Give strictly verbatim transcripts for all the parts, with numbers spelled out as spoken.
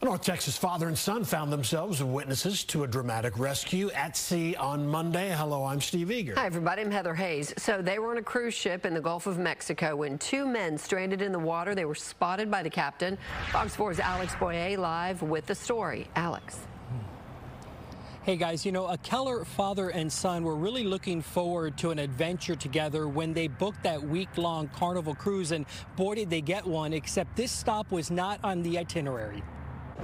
A North Texas father and son found themselves witnesses to a dramatic rescue at sea on Monday. Hello, I'm Steve Eager. Hi, everybody. I'm Heather Hayes. So they were on a cruise ship in the Gulf of Mexico when two men stranded in the water. They were spotted by the captain. Fox four's Alex Boyer live with the story. Alex. Hey guys, you know, a Keller father and son were really looking forward to an adventure together when they booked that week-long Carnival cruise, and boy did they get one, except this stop was not on the itinerary.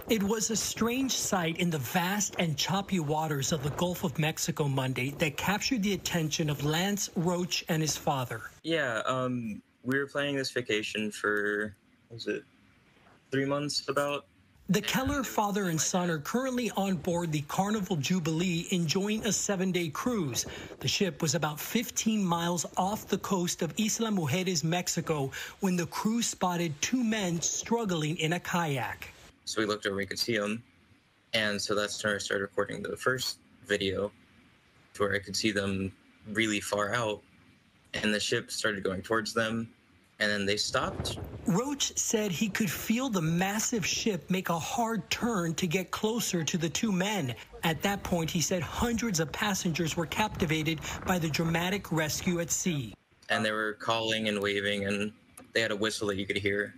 It was a strange sight in the vast and choppy waters of the Gulf of Mexico Monday that captured the attention of Lance Roach and his father. Yeah, um, we were planning this vacation for, what was it, three months about? The Keller father and son are currently on board the Carnival Jubilee, enjoying a seven-day cruise. The ship was about fifteen miles off the coast of Isla Mujeres, Mexico, when the crew spotted two men struggling in a kayak. So we looked over, we could see them, and so that's when I started recording the first video, to where I could see them really far out, and the ship started going towards them, and then they stopped. Roach said he could feel the massive ship make a hard turn to get closer to the two men. At that point, he said hundreds of passengers were captivated by the dramatic rescue at sea. And they were calling and waving, and they had a whistle that you could hear.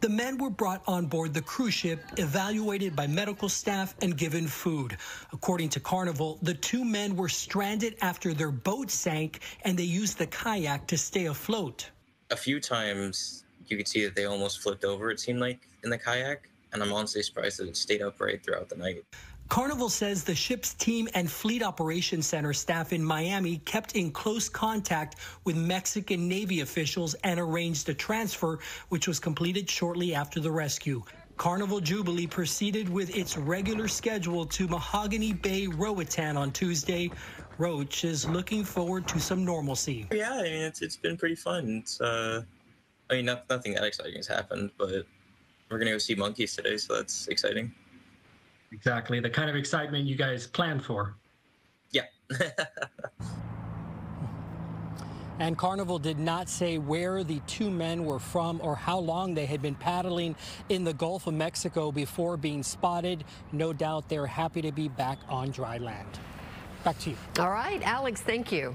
The men were brought on board the cruise ship, evaluated by medical staff, and given food. According to Carnival, the two men were stranded after their boat sank, and they used the kayak to stay afloat. A few times, you could see that they almost flipped over, it seemed like, in the kayak, and I'm honestly surprised that it stayed upright throughout the night. Carnival says the ship's team and Fleet Operations Center staff in Miami kept in close contact with Mexican Navy officials and arranged a transfer, which was completed shortly after the rescue. Carnival Jubilee proceeded with its regular schedule to Mahogany Bay Roatan on Tuesday. Roach is looking forward to some normalcy. Yeah, I mean, it's, it's been pretty fun. It's, uh, I mean, not, nothing that exciting has happened, but we're going to go see monkeys today, so that's exciting. Exactly, the kind of excitement you guys planned for. Yeah. And Carnival did not say where the two men were from or how long they had been paddling in the Gulf of Mexico before being spotted. No doubt they're happy to be back on dry land. Back to you. All right, Alex, thank you.